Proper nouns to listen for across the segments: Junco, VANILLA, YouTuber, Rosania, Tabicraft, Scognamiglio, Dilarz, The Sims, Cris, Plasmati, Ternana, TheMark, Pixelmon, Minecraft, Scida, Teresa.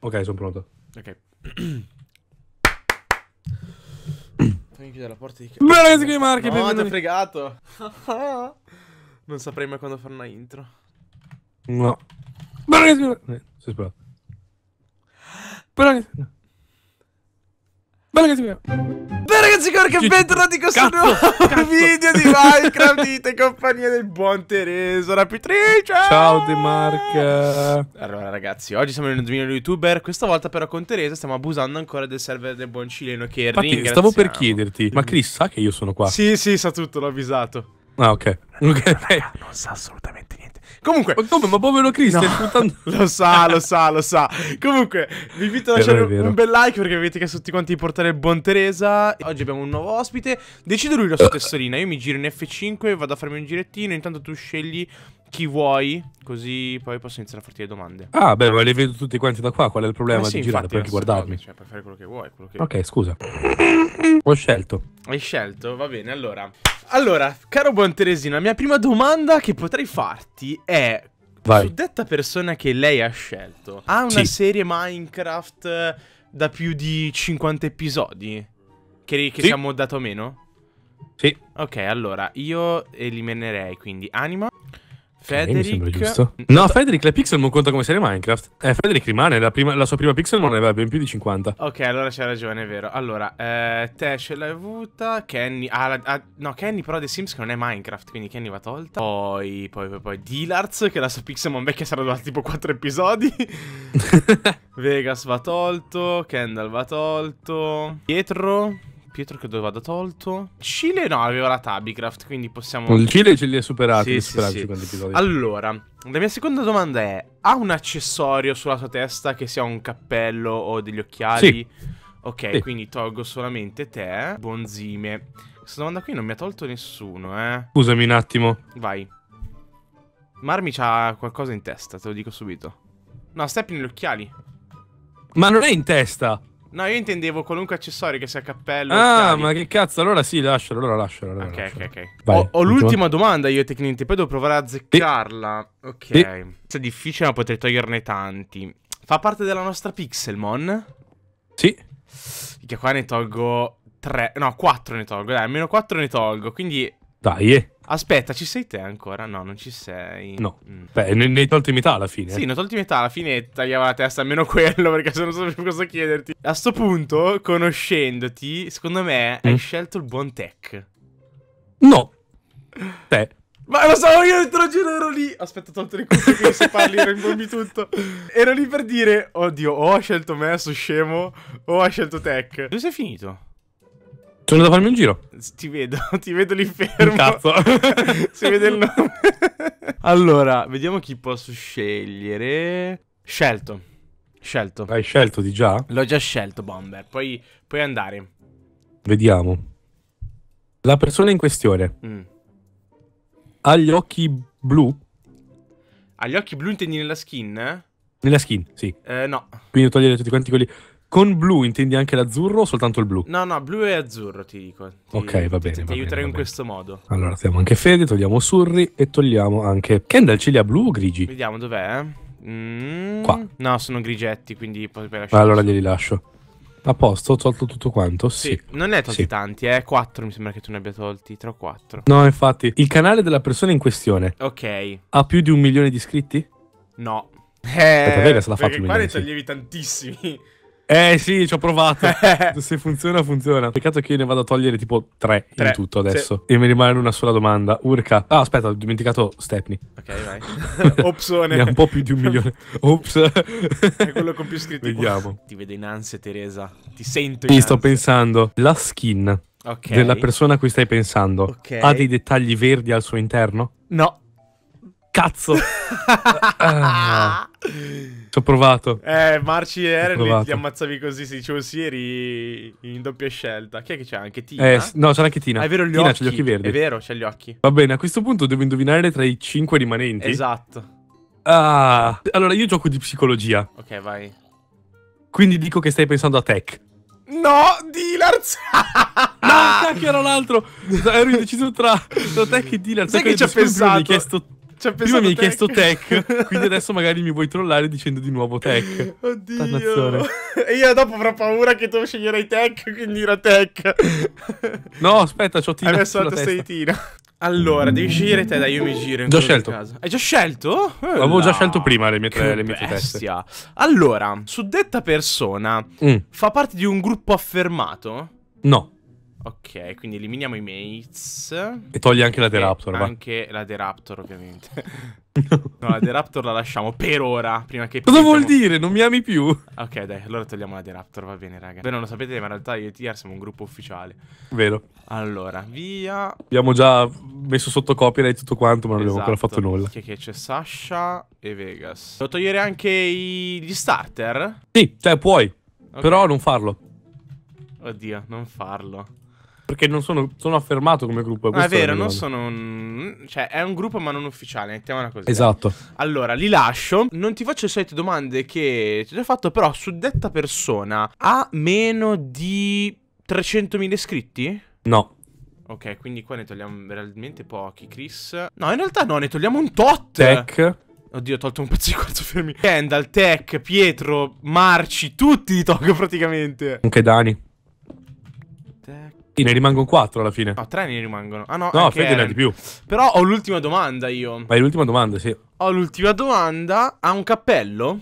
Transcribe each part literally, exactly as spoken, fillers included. Ok, sono pronto. Ok. Fammi chiudere la porta di... Beh, ragazzi, qui Marchi, no, ti ho fregato. Non saprei mai quando fare una intro. No. Beh, ragazzi, eh, si è sperato. Beh, ragazzi... Beh, ragazzi, Beh, ragazzi, guarda, che bentornati con questo nuovo video di Minecraft. Dite, compagnia del buon Teresa, rapitrice. Ciao, De Marca. Allora, ragazzi, oggi siamo in un dominio youtuber. Questa volta, però, con Teresa stiamo abusando ancora del server del buon cileno. Che infatti, ringraziamo. Stavo per chiederti, ma Chris sa che io sono qua? Sì, sì, sa tutto, l'ho avvisato. Ah, ok. okay. Non sa assolutamente niente. Comunque, ma come, ma povero Chris, no. Stai lo sa, lo sa, lo sa. Comunque, vi invito a lasciare un bel like perché vedete che tutti quanti portare il buon Teresa. Oggi abbiamo un nuovo ospite. Decide lui la sua tesserina. Io mi giro in F cinque, vado a farmi un girettino. Intanto tu scegli chi vuoi, così poi posso iniziare a farti le domande. Ah, beh, ma le vedo tutti quanti da qua. Qual è il problema eh sì, di girare per guardarmi? Cioè, per fare quello che vuoi. Quello che... Ok, scusa. Ho scelto. Hai scelto? Va bene, allora. Allora, caro buon Teresina, la mia prima domanda che potrei farti è... Vai. Suddetta persona che lei ha scelto, ha una sì. serie Minecraft da più di cinquanta episodi? Che, che sì. siamo dato a meno? Sì. Ok, allora, io eliminerei quindi Anima... Federic... No, Federic la Pixelmon conta come serie Minecraft. Eh, Federic rimane, la, prima, la sua prima Pixelmon aveva ben più di cinquanta. Ok, allora c'è ragione, è vero. Allora, eh, te ce l'hai avuta, Kenny... Ah, la, ah, no, Kenny però The Sims che non è Minecraft, quindi Kenny va tolta. Poi, poi, poi, poi Dilarz, che la sua Pixelmon vecchia sarà durata tipo quattro episodi. Vegas va tolto, Kendall va tolto, Pietro... Pietro che doveva da tolto. Cile no, aveva la Tabicraft, quindi possiamo... Il Cile ce li ha superati, sì, sì, sì. episodi. Allora, la mia seconda domanda è: ha un accessorio sulla sua testa che sia un cappello o degli occhiali? Sì. Ok, sì. Quindi tolgo solamente te. Bonzime. Questa domanda qui non mi ha tolto nessuno, eh. Scusami un attimo. Vai. Marmi c'ha qualcosa in testa, te lo dico subito. No, Steppi negli occhiali. Ma non è in testa. No, io intendevo qualunque accessorio che sia cappello. Ah, ma che cazzo, allora sì, lascialo, allora lascialo. Allora ok, lascialo. ok, ok. Vai, ho ho l'ultima domanda io tecnicamente, poi devo provare a azzeccarla. Sì. Ok. Sì. È difficile, ma potrei toglierne tanti. Fa parte della nostra Pixelmon? Sì. Che qua ne tolgo tre, no, quattro ne tolgo, dai, almeno quattro ne tolgo, quindi... Dai, eh. Aspetta, ci sei te ancora? No, non ci sei. No. Mm. Beh, ne hai tolti metà alla fine. Sì, ne ho tolti metà alla fine e tagliava la testa almeno quello, perché se non so più cosa chiederti. A sto punto, conoscendoti, secondo me mm. hai scelto il buon Tech. No. Te. Ma lo so, io te lo giuro, ero lì. Aspetta, ho tolto le cuffie che se parli rimbombi tutto. Ero lì per dire, oddio, o ha scelto me, sto scemo, o ha scelto Tech. Dove sei finito? Sono andato a farmi un giro. Ti vedo, ti vedo lì fermo. Cazzo. Si vede il nome. Allora, vediamo chi posso scegliere. Scelto. Scelto. Hai scelto di già? L'ho già scelto, Bomber. Poi puoi andare. Vediamo. La persona in questione mm. ha gli occhi blu? Ha gli occhi blu intendi nella skin? Eh? Nella skin, sì. Eh, no. Quindi togliere tutti quanti quelli... Con blu intendi anche l'azzurro o soltanto il blu? No, no, blu e azzurro ti dico. Ti, ok, va bene. Ti, ti va aiuterei bene, in questo modo. Allora, togliamo anche Fede, togliamo Surri e togliamo anche... Kendall ce li ha blu o grigi? Vediamo dov'è. Mm... Qua. No, sono grigetti, quindi puoi lasciare. Allora glieli lascio. A posto, ho tolto tutto quanto? Sì. sì. Non ne hai tolti sì. tanti, eh? quattro mi sembra che tu ne abbia tolti, tre o quattro. No, infatti. Il canale della persona in questione. Ok. Ha più di un milione di iscritti? No. Eh, Vegas l'ha fatto. Perché qua ne toglievi tantissimi. Eh sì, ci ho provato. Se funziona, funziona. Peccato che io ne vado a togliere tipo tre in tutto adesso. Sì. E mi rimane una sola domanda. Urca. Ah, aspetta, ho dimenticato Stepney. Ok, vai. Opsone. Ne ha un po' più di un milione. Ops. È quello con più iscritti. Vediamo. Ti vedo in ansia, Teresa. Ti sento in Ti ansia. sto pensando. La skin okay. della persona a cui stai pensando okay. ha dei dettagli verdi al suo interno? No. Cazzo. ah. Ci ho provato. Eh, Marci e Eren ti ammazzavi così. Se dicevo sì, eri in doppia scelta. Chi è che c'è? Anche Tina? Eh, no, c'è anche Tina. È vero, gli Tina occhi. C'ha gli occhi verdi. È vero, c'ha gli occhi. Va bene, a questo punto devo indovinare tra i cinque rimanenti. Esatto. Ah, allora io gioco di psicologia. Ok, vai. Quindi dico che stai pensando a Tech. No, Dilarz. No, cacchio, era l'altro. Ero indeciso tra, tra Tech e Dilarz. Sai che ci ha pensato? Mi ha chiesto Prima tech. Mi hai chiesto tech, quindi adesso magari mi vuoi trollare dicendo di nuovo tech. Oddio. Dannazione. E io dopo avrò paura che tu sceglierai tech, quindi la tech. No, aspetta, c'ho Tina. Hai messo la testa. Tina. Allora, devi scegliere te, dai, io mi giro in già scelto. Casa. Hai già scelto? Eh, L'avevo già scelto prima le mie tre, le mie tre teste. Allora, suddetta persona mm. fa parte di un gruppo affermato? No. Ok, quindi eliminiamo i mates. E togli anche la Teraptor, va. Anche la Teraptor, ovviamente. No. No, la Teraptor la lasciamo per ora. Prima che cosa pensiamo... vuol dire? Non mi ami più? Ok, dai, allora togliamo la Teraptor, va bene, raga. Beh, non lo sapete, ma in realtà io e T R siamo un gruppo ufficiale. Vero. Allora, via. Abbiamo già messo sotto copyright tutto quanto, ma non esatto. abbiamo ancora fatto nulla. Che c'è Sasha e Vegas. Devo togliere anche i... gli starter? Sì, cioè puoi, okay. Però non farlo. Oddio, non farlo. Perché non sono, sono affermato come gruppo. Ma è vero, è non sono un... Cioè, è un gruppo ma non ufficiale, mettiamola così. Esatto. Eh. Allora, li lascio. Non ti faccio le solite domande che ti ho già fatto, però suddetta persona ha meno di trecentomila iscritti? No. Ok, quindi qua ne togliamo veramente pochi, Chris. No, in realtà no, ne togliamo un tot. Tech. Oddio, ho tolto un pezzo di quarto fermi. Kendall, Tech, Pietro, Marci, tutti li tolgo praticamente. Anche Dani. Ne rimangono quattro alla fine. No, tre ne rimangono. Ah no, no, Fede ne ha di più. Però ho l'ultima domanda io. Vai, l'ultima domanda, sì. Ho l'ultima domanda. Ha un cappello?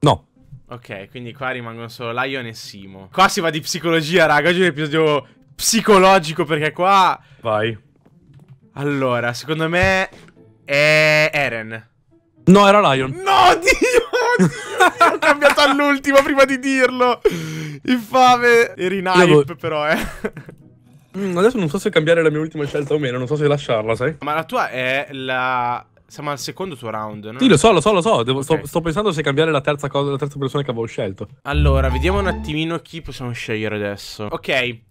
No. Ok, quindi qua rimangono solo Lion e Simo. Qua si va di psicologia, raga. Oggi è un episodio psicologico perché qua... Vai. Allora, secondo me è Eren. No, era Lion. No, Dio, Dio, Dio. Ho cambiato all'ultimo prima di dirlo. Infame. Eri in hype però eh mm, adesso non so se cambiare la mia ultima scelta o meno. Non so se lasciarla, sai. Ma la tua è la... Siamo al secondo tuo round, no? Sì, lo so, lo so, lo so. Devo, okay. sto, sto pensando se cambiare la terza cosa, la terza persona che avevo scelto. Allora, vediamo un attimino chi possiamo scegliere adesso. Ok. Hai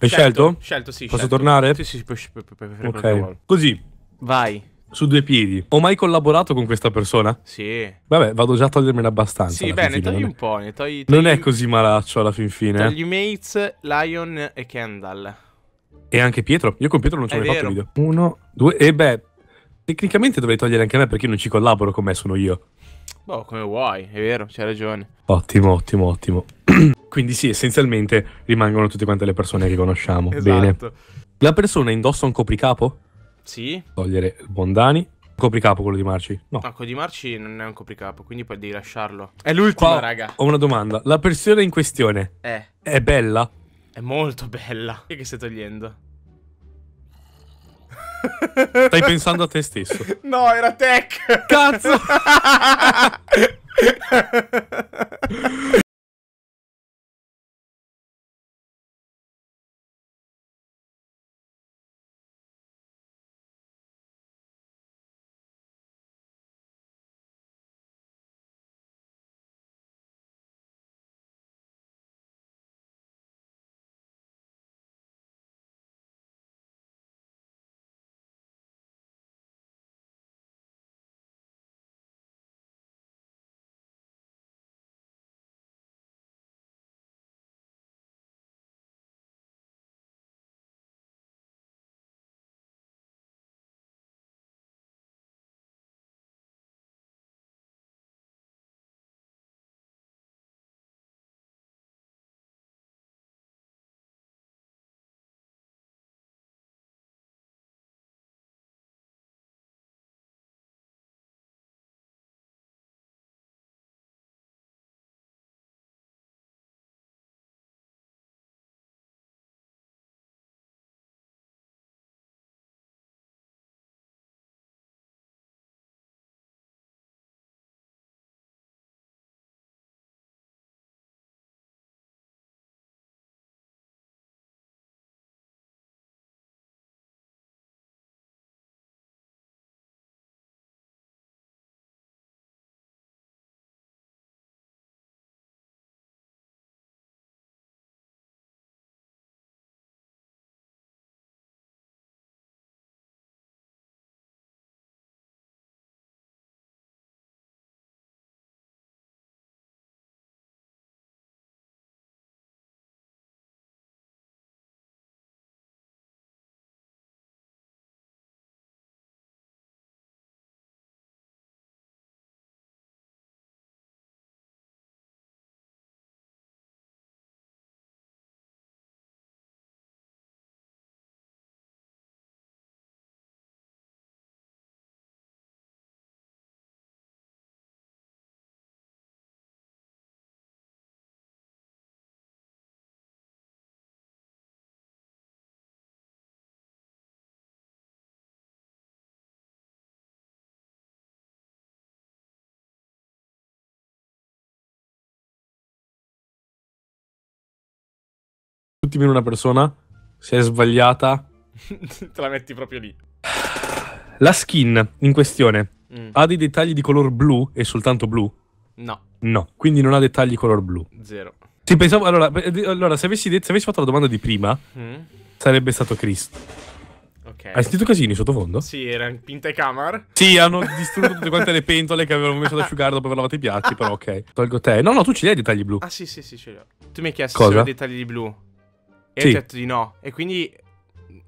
scelto? Scelto, scelto sì. Posso scelto. tornare? Sì, sì, puoi, puoi, puoi, puoi, puoi, puoi. Ok. Così. Vai. Su due piedi. Ho mai collaborato con questa persona? Sì. Vabbè, vado già a togliermene abbastanza. Sì, beh, ne togli un po', ne togli, togli... Non è così malaccio alla fin fine. Togli mates, Lion e Kendall. E anche Pietro. Io con Pietro non ci ho mai fatto video. Uno, due... E beh, tecnicamente dovrei togliere anche me, perché io non ci collaboro con me, sono io. Boh, come vuoi, è vero, c'hai ragione. Ottimo, ottimo, ottimo. Quindi sì, essenzialmente rimangono tutte quante le persone che conosciamo. Esatto. Bene. La persona indossa un copricapo? Sì. Togliere il Bondani. Copricapo quello di Marci? No. No, quello di Marci non è un copricapo, quindi poi devi lasciarlo. È l'ultimo, raga. Ho una domanda. La persona in questione è... è bella? È molto bella. Che stai togliendo? Stai pensando a te stesso. No, era tech. Cazzo. tutti meno una persona, se è sbagliata te la metti proprio lì. La skin in questione mm. ha dei dettagli di color blu e soltanto blu? No. No, quindi non ha dettagli color blu. Zero. Sì, pensavo, allora, allora se, avessi detto, se avessi fatto la domanda di prima, mm. sarebbe stato Chris. Okay. Hai sentito casini sottofondo? Sì, erano Pinta e Camar. Sì, hanno distrutto tutte quante le pentole che avevano messo ad asciugare dopo aver lavato i piatti, però ok. Tolgo te. No, no, tu ce li hai i dettagli blu. Ah sì, sì, sì, ce li ho. Tu mi hai chiesto cosa? Se ho dei dettagli di blu. E sì. Ho detto di no. E quindi...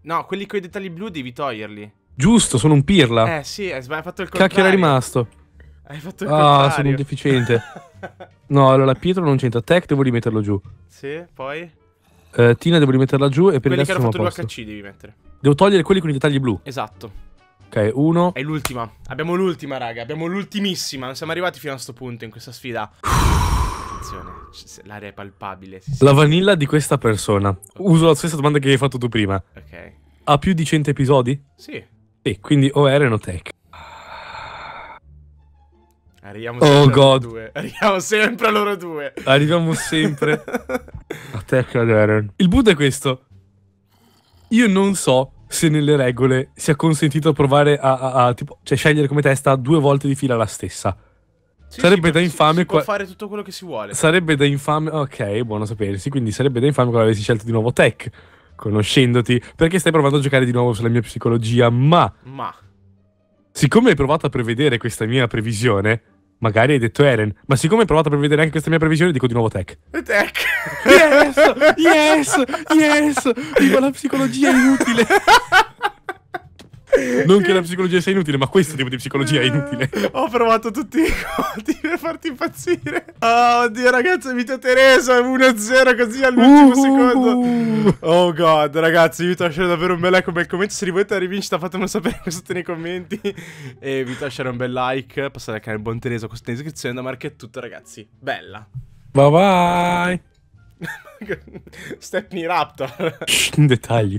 No, quelli con i dettagli blu devi toglierli. Giusto, sono un pirla. Eh sì, hai fatto il contrario. Cacchio era rimasto. Hai fatto il contrario. Ah, sono un deficiente. No, allora Pietro non c'entra. Tech devo rimetterlo giù. Sì, poi... Uh, Tina devo rimetterla giù e per quelli il resto che hanno fatto l'U H C devi mettere. Devo togliere quelli con i dettagli blu. Esatto. Ok, uno. È l'ultima. Abbiamo l'ultima, raga. Abbiamo l'ultimissima. Non siamo arrivati fino a questo punto in questa sfida. Attenzione, l'aria è palpabile. Sì, sì. La vanilla di questa persona. Okay. Uso la stessa domanda che hai fatto tu prima. Ok. Ha più di cento episodi? Sì. Sì, quindi o erano tech. Arriviamo sempre, oh God. Due. Arriviamo sempre a loro due. Arriviamo sempre a Tech e ad Eren. Il punto è questo. Io non so se nelle regole sia consentito provare a, a, a tipo, cioè scegliere come testa due volte di fila la stessa. Sì, sarebbe sì, da infame. Si può fare tutto quello che si vuole. Sarebbe da infame. Ok, buono sapersi. Quindi sarebbe da infame quando avessi scelto di nuovo Tech. Conoscendoti. Perché stai provando a giocare di nuovo sulla mia psicologia. Ma. Ma. Siccome hai provato a prevedere questa mia previsione. Magari hai detto Eren, ma siccome hai provato a prevedere anche questa mia previsione, dico di nuovo Tech. Tech! Yes! Yes! Yes! Dico la psicologia è inutile! Non che la psicologia sia inutile, ma questo tipo di psicologia è inutile. Ho provato tutti i codi per farti impazzire. Oh, oddio, ragazzi, vita Teresa, uno a zero così all'ultimo uh, secondo. Oh, God, ragazzi, vi lascio davvero un bel like, un bel commento. Se rivolete la rivincita, fatemelo sapere sotto nei commenti. E vi lasciare un bel like, passate al canale Buon Teresa, con iscrizione da Marco, è tutto, ragazzi. Bella. Bye bye. Stepney Raptor. Dettagli.